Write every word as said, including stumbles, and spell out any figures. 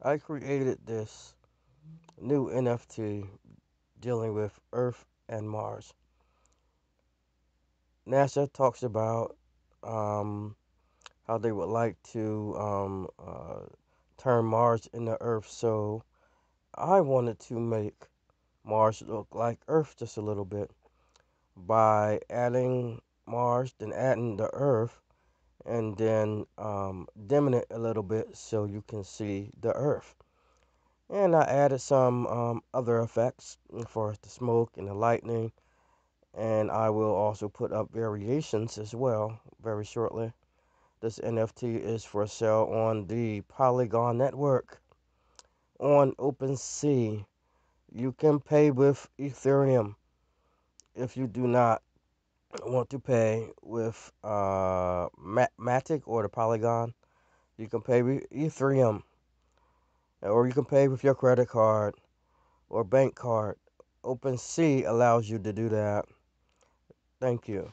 I created this new N F T dealing with Earth and Mars. NASA talks about um, how they would like to um, uh, turn Mars into Earth. So I wanted to make Mars look like Earth just a little bit by adding Mars, then adding the Earth, and then um, dimming it a little bit so you can see the Earth. And I added some um, other effects for the smoke and the lightning, and I will also put up variations as well very shortly. This N F T is for sale on the Polygon Network, on OpenSea. You can pay with Ethereum if you do not want to pay with uh, Matic or the Polygon. You can pay with Ethereum, or you can pay with your credit card or bank card. OpenSea allows you to do that. Thank you.